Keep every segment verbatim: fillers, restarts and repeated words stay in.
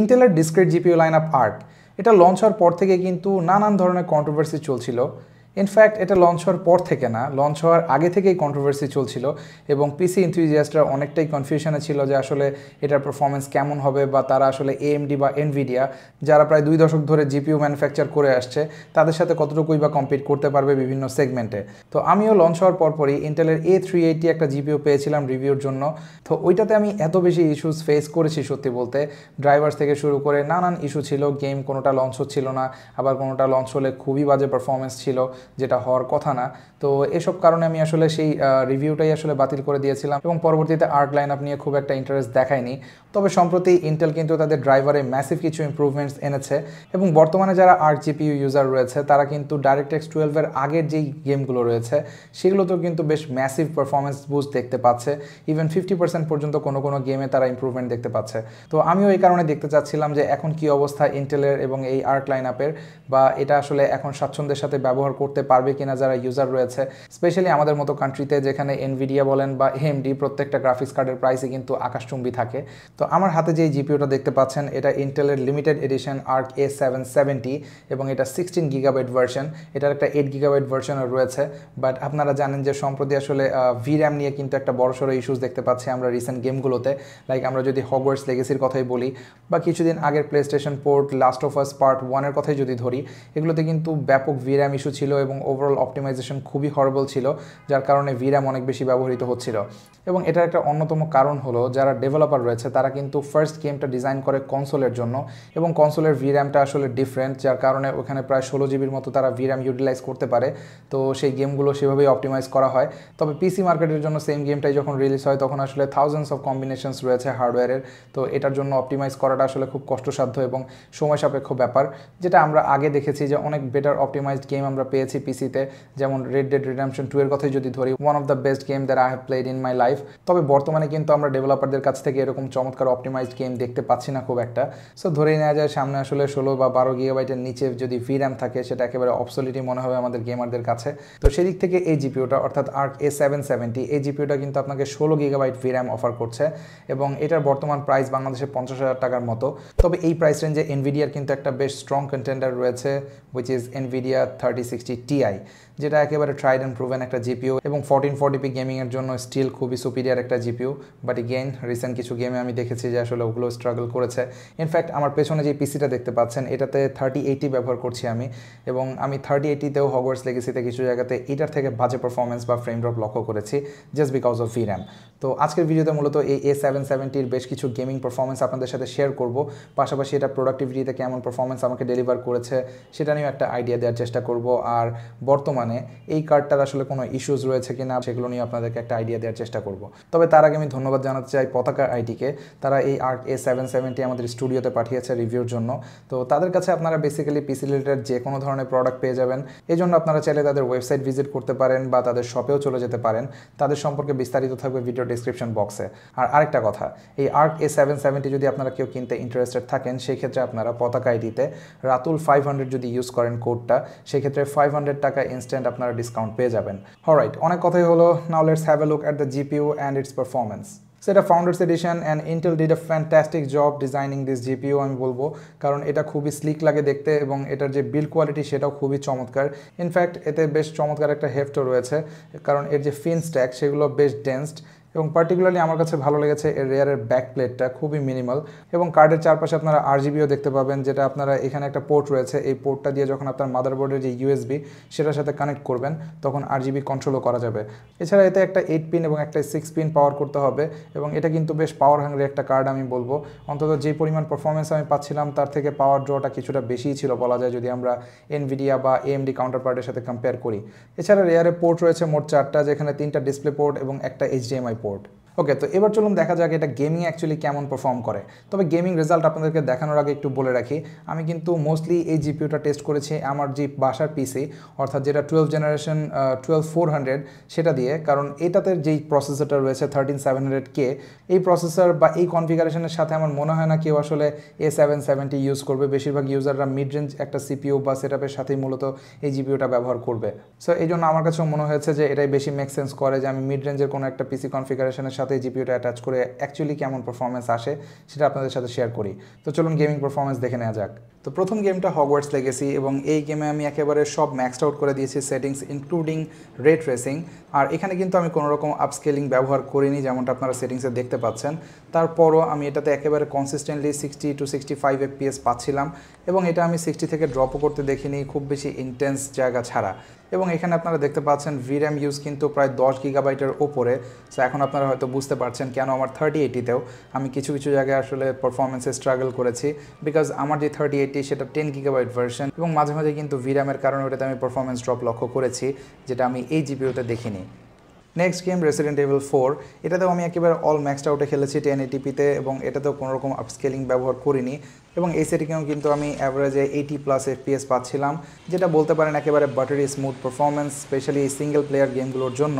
ইন্টেলের discrete GPU lineup Arc এটা launch হওয়ার পর থেকে কিন্তু নানান ধরনের কন্ট্রোভার্সি চলছিল। ইনফ্যাক্ট এটা লঞ্চ হওয়ার পর থেকে না, লঞ্চ হওয়ার আগে থেকেই কন্ট্রোভার্সি চলছিল এবং পিসি এনথুজিয়াস্টরা অনেকটাই কনফিউশনে ছিল যে আসলে এটার পারফরমেন্স কেমন হবে, বা তারা আসলে এএমডি বা এনভিডিয়া যারা প্রায় দুই দশক ধরে জিপিইউ ম্যানুফ্যাকচার করে আসছে তাদের সাথে কতটুকুই বা কম্পিট করতে পারবে বিভিন্ন সেগমেন্টে। তো আমিও লঞ্চ হওয়ার পরপরই ইন্টেলের এ থ্রি এইটি একটা জিপিইউ পেয়েছিলাম রিভিউর জন্য। তো ওইটাতে আমি এত বেশি ইস্যুস ফেস করেছি সত্যি বলতে, ড্রাইভার্স থেকে শুরু করে নানান ইস্যু ছিল, গেম কোনোটা লঞ্চ হচ্ছিল না, আবার কোনোটা লঞ্চ হলে খুবই বাজে পারফরমেন্স ছিল যেটা হওয়ার কথা না। তো এসব কারণে আমি আসলে সেই রিভিউটাই আসলে বাতিল করে দিয়েছিলাম এবং পরবর্তীতে আর্ক লাইনআপ নিয়ে খুব একটা ইন্টারেস্ট দেখায়নি। তবে সম্প্রতি ইন্টেল কিন্তু তাদের ড্রাইভারে ম্যাসিভ কিছু ইমপ্রুভমেন্টস এনেছে এবং বর্তমানে যারা আর্ক জিপিইউ ইউজার রয়েছে তারা কিন্তু ডাইরেক্টএক্স টুয়েলভের আগের যেই গেমগুলো রয়েছে সেগুলোতেও কিন্তু বেশ ম্যাসিভ পারফরমেন্স বুস্ট দেখতে পাচ্ছে। ইভেন ফিফটি পার্সেন্ট পর্যন্ত কোনো কোনো গেমে তারা ইমপ্রুভমেন্ট দেখতে পাচ্ছে। তো আমিও এই কারণে দেখতে চাচ্ছিলাম যে এখন কি অবস্থা ইন্টেলের এবং এই আর্ক লাইনআপের, বা এটা আসলে এখন স্বাচ্ছন্দ্যের সাথে ব্যবহার করতে পারবে কিনা যারা ইউজার রয়েছে, স্পেশালি আমাদের মতো কান্ট্রিতে যেখানে এনভিডিয়া বলেন বা এএমডি প্রত্যেকটা গ্রাফিক্স কার্ডের প্রাইসই কিন্তু আকাশচুম্বী থাকে। তো আমার হাতে যে জিপিওটা দেখতে পাচ্ছেন এটা ইন্টেলের limited edition Arc A seven seventy এবং এটা সিক্সটিন গিগাবাইট ভার্সন, এটার একটা এইট গিগাবাইট ভার্সনও রয়েছে। বাট আপনারা জানেন যে সম্প্রতি আসলে ভিরাম নিয়ে কিন্তু একটা বড়সড় ইস্যুস দেখতে পাচ্ছি আমরা রিসেন্ট গেমগুলোতে। লাইক আমরা যদি হগওয়ার্টস লেগেসির কথাই বলি বা কিছুদিন আগের PlayStation port last of us part ওয়ানের কথাই যদি ধরি, এগুলোতে কিন্তু ব্যাপক ভিরাম ইস্যু ছিল এবং ওভারঅল অপটিমাইজেশন খুবই হরবল ছিল, যার কারণে ভিরাম অনেক বেশি ব্যবহৃত হচ্ছিল। এবং এটার একটা অন্যতম কারণ হলো যারা ডেভেলপার রয়েছে তারা কিন্তু ফার্স্ট গেমটা ডিজাইন করে কনসোলের জন্য এবং কনসোলের ভিরামটা আসলে ডিফারেন্ট, যার কারণে ওখানে প্রায় ষোলো জিবির মতো তারা ভিরাম ইউটিলাইজ করতে পারে। তো সেই গেমগুলো সেভাবেই অপটিমাইজ করা হয়। তবে পিসি মার্কেটের জন্য সেম গেমটাই যখন রিলিজ হয় তখন আসলে থাউজেন্ডস অফ কম্বিনেশনস রয়েছে হার্ডওয়্যারের, তো এটার জন্য অপটিমাইজ করাটা আসলে খুব কষ্টসাধ্য এবং সময় সাপেক্ষ ব্যাপার, যেটা আমরা আগে দেখেছি যে অনেক বেটার অপটিমাইজড গেম আমরা পেয়েছি পিসিতে। যেমন রেড ডেড রিডেম্পশন টু এর কথাই যদি ধরি, one of the best game that I have played in my life. তবে বর্তমানে কিন্তু আমরা ডেভেলপারদের কাছ থেকে এরকম চমৎকার অপটিমাইজড গেম দেখতে পাচ্ছি না খুব একটা। সো ধরেই নেওয়া যায় সামনে আসলে ষোলো বা বারো গিগাবাইটের নিচে যদি ভিরাম থাকে সেটা একেবারে অবসোলিটই মনে হবে আমাদের গেমারদের কাছে। তো সেদিক থেকে এই জিপিওটা অর্থাৎ আর্ক এ সেভেন সেভেন্টি, এই জিপিওটা কিন্তু আপনাকে ষোলো গিগাবাইট ভিরাম অফার করছে এবং এটার বর্তমান প্রাইস বাংলাদেশে পঞ্চাশ হাজার টাকার মতো। তবে এই প্রাইস রেঞ্জে এনভিডিয়ার কিন্তু একটা বেশ স্ট্রং কন্টেন্ডার রয়েছে, which is Nvidia thirty sixty Ti, যেটা একেবারে ট্রাইড অ্যান্ড প্রুভেন একটা জিপিও এবং ফোরটিন ফোরটি পি গেমিংয়ের জন্য স্টিল খুবই সুপিরিয়ার একটা জিপিও। বাট এগেইন রিসেন্ট কিছু গেমে আমি দেখেছি যে আসলে ওগুলো স্ট্রাগল করেছে। ইনফ্যাক্ট আমার পেছনে যে পিসিটা দেখতে পাচ্ছেন এটাতে থার্টি এইটি ব্যবহার করছি আমি এবং আমি থার্টি এইটিতেও হগওয়ার্টস লেগেসিতে কিছু জায়গাতে এটার থেকে বাজে পারফরমেন্স বা ফ্রেম ড্রপ লক্ষ্য করেছি জাস্ট বিকজ অফ ভিরাম। তো আজকের ভিডিওতে মূলত এই এ সেভেন সেভেন্টির বেশ কিছু গেমিং পারফরমেন্স আপনাদের সাথে শেয়ার করব, পাশাপাশি এটা প্রোডাক্টিভিটিতে কেমন পারফরমেন্স আমাকে ডেলিভার করেছে সেটা নিয়েও একটা আইডিয়া দেওয়ার চেষ্টা করব। আর বর্তমানে এই কার্ডটার আসলে কোনো ইস্যুস রয়েছে কিনা সেগুলো নিয়ে আপনাদেরকে একটা আইডিয়া দেওয়ার চেষ্টা করব। তবে তার আগে আমি ধন্যবাদ জানাতে চাই পতাকা আইটিকে, তারা এই আর্ক এ সেভেন সেভেন্টি আমাদের স্টুডিওতে পাঠিয়েছে রিভিউর জন্য। তো তাদের কাছে আপনারা বেসিক্যালি পিসি রিলেটেড যে কোনো ধরনের প্রোডাক্ট পেয়ে যাবেন, এই জন্য আপনারা চাইলে তাদের ওয়েবসাইট ভিজিট করতে পারেন বা তাদের শপেও চলে যেতে পারেন। তাদের সম্পর্কে বিস্তারিত থাকবে ভিডিও ডিসক্রিপশন বক্সে। আর আরেকটা কথা, এই আর্ক এ সেভেন সেভেন্টি যদি আপনারা কেউ কিনতে ইন্টারেস্টেড থাকেন সেক্ষেত্রে আপনারা পতাকা আইটিতে রাতুল ফাইভ হান্ড্রেড যদি ইউজ করেন কোডটা সেক্ষেত্রে ফাইভ হান্ড্রেড টাকা ইনস্ট্যান্ট আপনারা ডিসকাউন্ট পেয়ে যাবেন। অলরাইট, অনেক কথাই হলো, now let's have a look at the GPU and its performance. So এটা founders edition and Intel did a fantastic job designing this GPU আমি বলবো, কারণ এটা খুবই স্লিক লাগে দেখতে এবং এটার যে বিল্ড কোয়ালিটি সেটাও খুবই চমৎকার। ইনফ্যাক্ট এতে বেশ চমৎকার একটা হেফটও রয়েছে, কারণ এর যে ফিন স্ট্যাক সেগুলো বেশ ডেন্সড এবং পার্টিকুলারলি আমার কাছে ভালো লেগেছে এর রেয়ারের ব্যাক প্লেটটা খুবই মিনিমাল এবং কার্ডের চারপাশে আপনারা আরজিবিও দেখতে পাবেন, যেটা আপনারা এখানে একটা পোর্ট রয়েছে, এই পোর্টটা দিয়ে যখন আপনার মাদারবোর্ডের যে ইউএসবি সেটার সাথে কানেক্ট করবেন তখন আরজিবি কন্ট্রোলও করা যাবে। এছাড়া এতে একটা এইট পিন এবং একটা সিক্স পিন পাওয়ার করতে হবে এবং এটা কিন্তু বেশ পাওয়ার হাংরি একটা কার্ড আমি বলবো। অন্তত যে পরিমাণ পারফরমেন্স আমি পাচ্ছিলাম তার থেকে পাওয়ার ড্রটা কিছুটা বেশিই ছিল বলা যায়, যদি আমরা এনভিডিয়া বা এএমডি কাউন্টার পার্টের সাথে কম্পেয়ার করি। এছাড়া রেয়ারে পোর্ট রয়েছে মোট চারটা, যেখানে তিনটা ডিসপ্লে পোর্ট এবং একটা এইচডিএমআই। ওকে, তো এবার চলুন দেখা যাক এটা গেমিং অ্যাকচুয়ালি কেমন পারফর্ম করে। তবে গেমিং রেজাল্ট আপনাদেরকে দেখানোর আগে একটু বলে রাখি, আমি কিন্তু মোস্টলি এই জিপিওটা টেস্ট করেছি আমার যে বাসার পিসি, অর্থাৎ যেটা twelve generation twelve four hundred সেটা দিয়ে, কারণ এটাতে যেই প্রসেসরটা রয়েছে থার্টিন সেভেন হান্ড্রেড কে, এই প্রসেসর বা এই কনফিগারেশনের সাথে আমার মনে হয় না কেউ আসলে এ সেভেন সেভেন্টি ইউজ করবে। বেশিরভাগ ইউজাররা মিড রেঞ্জ একটা সিপিও বা সেট আপের সাথেই মূলত এই জিপিওটা ব্যবহার করবে। সো এই জন্য আমার কাছেও মনে হয়েছে যে এটাই বেশি মেক সেন্স করে, যে আমি মিড রেঞ্জের কোনো একটা পিসি কনফিগারেশনের সাথে সাথে জিপিইউটা অ্যাটাচ করে অ্যাকচুয়ালি কেমন পারফরম্যান্স আসে সেটা আপনাদের সাথে শেয়ার করি। তো চলুন গেমিং পারফরম্যান্স দেখে নেওয়া যাক। তো প্রথম গেমটা হগওয়ার্টস লেগেসি, এবং এই গেমে আমি একেবারে সব ম্যাক্সড আউট করে দিয়েছি সেটিংস ইনক্লুডিং রে ট্রেসিং। আর এখানে কিন্তু আমি কোনো রকম আপস্কেলিং ব্যবহার করিনি, যেমনটা আপনারা সেটিংসে দেখতে পাচ্ছেন। তারপরও আমি এটাতে একেবারে consistently sixty two sixty five FPS পাচ্ছিলাম, এবং এটা আমি সিক্সটি থেকে ড্রপও করতে দেখিনি খুব বেশি ইন্টেন্স জায়গা ছাড়া। এবং এখানে আপনারা দেখতে পাচ্ছেন ভিরাম ইউজ কিন্তু প্রায় দশ গিগাবাইটের ওপরে। সো এখন আপনারা হয়তো বুঝতে পারছেন কেন আমার থার্টি এইটিতেও আমি কিছু কিছু জায়গায় আসলে পারফরমেন্সে স্ট্রাগল করেছি, বিকজ আমার যে থার্টি এইটি সেটা টেন গিগাবাইট ভার্সন, এবং মাঝে মাঝে কিন্তু ভিরামের কারণে ওটাতে আমি পারফরমেন্স ড্রপ লক্ষ্য করেছি, যেটা আমি এই জিপিওতে দেখিনি। Next game Resident Evil four, এটাতেও আমি একেবারে অল ম্যাক্সড আউটে খেলেছি টেন এটিপিতে, এবং এটাতেও কোনোরকম আপস্কেলিং ব্যবহার করিনি, এবং এই সেটিংয়েও কিন্তু আমি অ্যাভারেজে এইটি প্লাস এফপিএস পাচ্ছিলাম, যেটা বলতে পারেন একেবারে বাটারি স্মুথ পারফরমেন্স, স্পেশালি এই সিঙ্গেল প্লেয়ার গেমগুলোর জন্য।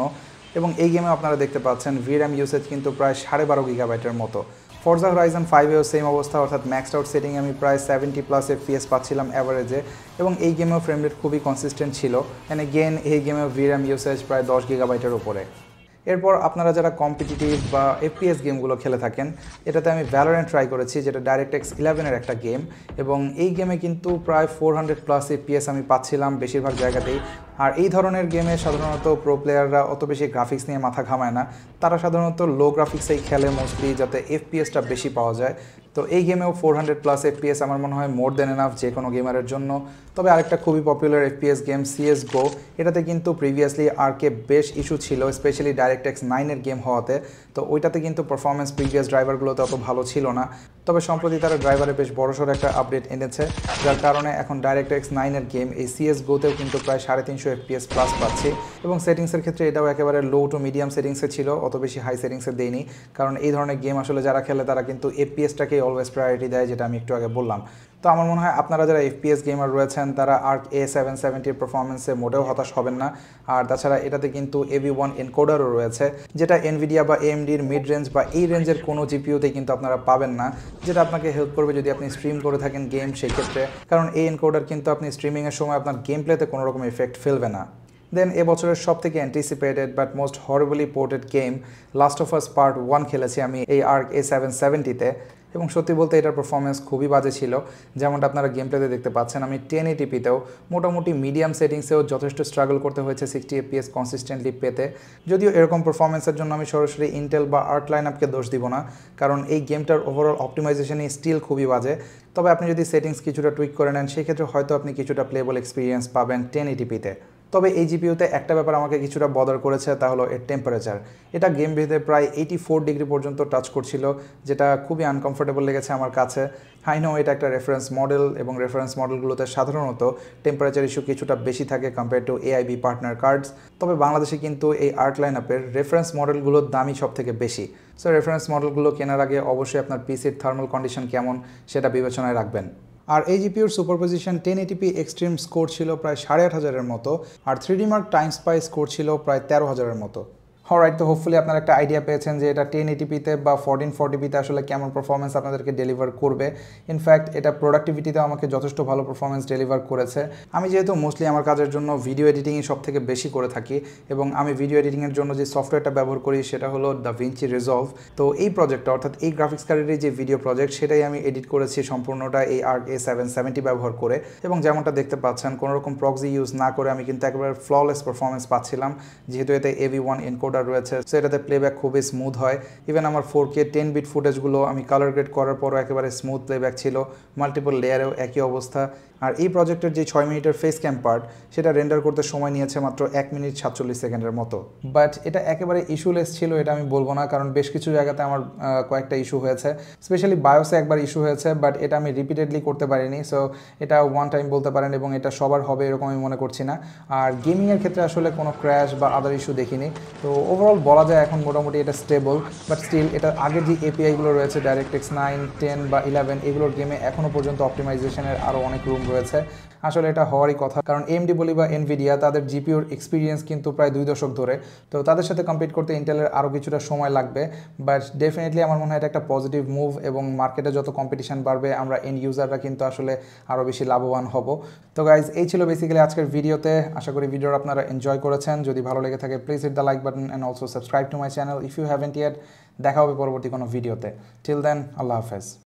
এবং এই গেমে আপনারা দেখতে পাচ্ছেন ভিরাম ইউসেজ কিন্তু প্রায় সাড়ে বারো গিগাবাইটের মতো। ফর্জা হোরাইজন ফাইভেও সেম অবস্থা, অর্থাৎ ম্যাক্সড আউট সেটিংয়ে আমি প্রায় সেভেন্টি প্লাস এফপিএস পাচ্ছিলাম অ্যাভারেজে, এবং এই গেমেও ফ্রেম রেট খুবই কনসিস্টেন্ট ছিল। অ্যান্ড এগেইন এই গেমেও ভিরাম ইউসেজ প্রায় দশ গিগাবাইটের উপরে। এরপর আপনারা যারা কম্পিটিটিভ বা এফপিএস গেমগুলো খেলে থাকেন, এটাতে আমি ভ্যালোরেন্ট ট্রাই করেছি, যেটা ডাইরেক্টএক্স ইলেভেনের একটা গেম, এবং এই গেমে কিন্তু প্রায় ফোর হান্ড্রেড প্লাস এফপিএস আমি পাচ্ছিলাম বেশিরভাগ জায়গাতেই। আর এই ধরনের গেমে সাধারণত প্রো প্লেয়াররা অত বেশি গ্রাফিক্স নিয়ে মাথা ঘামায় না, তারা সাধারণত লো গ্রাফিক্সেই খেলে মোস্টলি, যাতে এফপিএসটা বেশি পাওয়া যায়। তো এই গেমেও ফোর হান্ড্রেড প্লাস এফপিএস আমার মনে হয় মোর দেন এনাফ যে কোনো গেমারের জন্য। তবে আরেকটা খুবই popular FPS game CS GO, এটাতে কিন্তু প্রিভিয়াসলি আরকে বেশ ইস্যু ছিল, স্পেশালি ডাইরেক্টএক্স নাইনের গেম হওয়াতে। তো ওইটাতে কিন্তু পারফরমেন্স প্রিভিয়াস ড্রাইভারগুলোতে অত ভালো ছিল না, তবে সম্প্রতি তারা ড্রাইভারে বেশ বড়সড় একটা আপডেট এনেছে, যার কারণে এখন ডাইরেক্টএক্স নাইনের গেম এই সিএস গোতেও কিন্তু প্রায় সাড়ে তিনশো এফপিএস প্লাস পাচ্ছি। এবং সেটিংসের ক্ষেত্রে এটাও একেবারে লো টু মিডিয়াম সেটিংসে ছিল, অত বেশি হাই সেটিংসে দেয়নি, কারণ এই ধরনের গেম আসলে যারা খেলে তারা কিন্তু এফপিএসটাকেই অলওয়েজ প্রায়োরিটি দেয়, যেটা আমি একটু আগে বললাম। তো আমার মনে হয় আপনারা যারা এফপিএস গেমার রয়েছেন তারা আর্ক এ সেভেন সেভেন্টির পারফরমেন্সে মোটেও হতাশ হবেন না। আর তাছাড়া এটাতে কিন্তু এভি ওয়ান এনকোডারও রয়েছে, যেটা এনভিডিয়া বা এএমডির মিড রেঞ্জ বা এই রেঞ্জের কোনো জিপিওতে কিন্তু আপনারা পাবেন না, যেটা আপনাকে হেল্প করবে যদি আপনি স্ট্রিম করে থাকেন গেম সেক্ষেত্রে, কারণ এই এনকোডার কিন্তু আপনি স্ট্রিমিংয়ের সময় আপনার গেম প্লেতে কোনো রকম এফেক্ট ফেলবে না। দেন এবছরের সব থেকে anticipated but most horribly ported game last of us part one খেলেছি আমি এই আর্ক এ সেভেন সেভেন্টিতে, এবং সত্যি বলতে এটার পারফরমেন্স খুবই বাজে ছিল, যেমনটা আপনারা গেম প্লেতে দেখতে পাচ্ছেন। আমি টেন এটিপিতেও মোটামুটি মিডিয়াম সেটিংসেও যথেষ্ট স্ট্রাগল করতে হয়েছে সিক্সটি এফপিএস কনসিস্টেন্টলি পেতে। যদিও এরকম পারফরমেন্সের জন্য আমি সরাসরি ইন্টেল বা আর্ক লাইন আপকে দোষ দিব না, কারণ এই গেমটার ওভারঅল অপটিমাইজেশনই স্টিল খুবই বাজে। তবে আপনি যদি সেটিংস কিছুটা টুইক করে নেন সেক্ষেত্রে হয়তো আপনি কিছুটা প্লেবল এক্সপিরিয়েন্স পাবেন টেন এটিপিতে। তবে এই জিপিওতে একটা ব্যাপার আমাকে কিছুটা বদার করেছে, তা হলো এর টেম্পারেচার। এটা গেম ভেদে প্রায় এইটি ফোর ডিগ্রি পর্যন্ত টাচ করছিল, যেটা খুবই আনকমফোর্টেবল লেগেছে আমার কাছে। আই নো এটা একটা রেফারেন্স মডেল, এবং রেফারেন্স মডেলগুলোতে সাধারণত টেম্পারেচার ইস্যু কিছুটা বেশি থাকে compare to AIB partner cards. তবে বাংলাদেশে কিন্তু এই আর্ক লাইন আপের রেফারেন্স মডেলগুলোর দামই সব থেকে বেশি। সো রেফারেন্স মডেলগুলো কেনার আগে অবশ্যই আপনার পিসির থার্মাল কন্ডিশন কেমন সেটা বিবেচনায় রাখবেন। আর এই জিপিওর Superposition ten eighty p extreme score ছিল প্রায় সাড়ে আট হাজারের মতো, আর three D Mark Time spy score ছিল প্রায় তেরো হাজারের মতো। অলরাইট, তো হোপফুলি আপনারা একটা আইডিয়া পেয়েছেন যে এটা টেন এটিপিতে বা ফোরটিন ফোরটিপিতে আসলে কেমন পারফরমেন্স আপনাদেরকে ডেলিভার করবে। ইনফ্যাক্ট এটা প্রোডাক্টিভিটিতে আমাকে যথেষ্ট ভালো পারফরমেন্স ডেলিভার করেছে। আমি যেহেতু মোস্টলি আমার কাজের জন্য ভিডিও এডিটিংই সব থেকে বেশি করে থাকি, এবং আমি ভিডিও এডিটিংয়ের জন্য যে সফটওয়্যারটা ব্যবহার করি সেটা হলো DaVinci Resolve। তো এই প্রজেক্টটা, অর্থাৎ এই গ্রাফিক্স কার্ডের যে ভিডিও প্রজেক্ট, সেটাই আমি এডিট করেছি সম্পূর্ণটা এই Arc এ সেভেন সেভেন্টি ব্যবহার করে, এবং যেমনটা দেখতে পাচ্ছেন কোনোরকম প্রক্সি ইউজ না করে আমি কিন্তু একেবারে ফ্ললেস পারফরমেন্স পাচ্ছিলাম, যেহেতু এতে এভি ওয়ান এনকোড রয়েছে। সো এটাতে প্লেব্যাক খুবই স্মুথ হয়। ইভেন আমার ফোর কে টেন বিট ফুটেজগুলো আমি কালার গ্রেড করার পরও একেবারে স্মুথ প্লেব্যাক ছিল, মাল্টিপল লেয়ারেও একই অবস্থা। আর এই প্রজেক্টের যে ছয় মিনিটের ফেস ক্যাম পার্ট সেটা রেন্ডার করতে সময় নিয়েছে মাত্র এক মিনিট সাতচল্লিশ সেকেন্ডের মতো। বাট এটা একেবারে ইস্যুলেস ছিল এটা আমি বলবো না, কারণ বেশ কিছু জায়গাতে আমার কয়েকটা ইস্যু হয়েছে, স্পেশালি বায়োসে একবার ইস্যু হয়েছে, বাট এটা আমি রিপিটেডলি করতে পারিনি। সো এটা ওয়ান টাইম বলতে পারেন, এবং এটা সবার হবে এরকম আমি মনে করছি না। আর গেমিংয়ের ক্ষেত্রে আসলে কোনো ক্র্যাশ বা আদার ইস্যু দেখিনি। তো ওভারঅল বলা যায় এখন মোটামুটি এটা স্টেবল, বাট স্টিল এটা আগের যে এপিআইগুলো রয়েছে ডাইরেক্টএক্স নাইন টেন বা ইলেভেন এগুলোর গেমে এখনও পর্যন্ত অপটিমাইজেশনের আরও অনেক রুম রয়েছে। আসলে এটা হওয়ারই কথা, কারণ এএমডি বলি বা এনভিডিয়া, তাদের জিপিওর এক্সপিরিয়েন্স কিন্তু প্রায় দুই দশক ধরে। তো তাদের সাথে কম্পিট করতে ইন্টেলের আরও কিছুটা সময় লাগবে, বাট ডেফিনেটলি আমার মনে হয় এটা একটা পজিটিভ মুভ, এবং মার্কেটে যত কম্পিটিশন বাড়বে আমরা এন্ড ইউজাররা কিন্তু আসলে আরও বেশি লাভবান হব। তো গাইজ, এই ছিল বেসিক্যালি আজকের ভিডিওতে। আশা করি ভিডিওটা আপনারা এনজয় করেছেন। যদি ভালো লেগে থাকে please hit the like button and also subscribe to my channel if you haven't yet. দেখা হবে পরবর্তী কোনো ভিডিওতে। Till then, Allah Hafiz.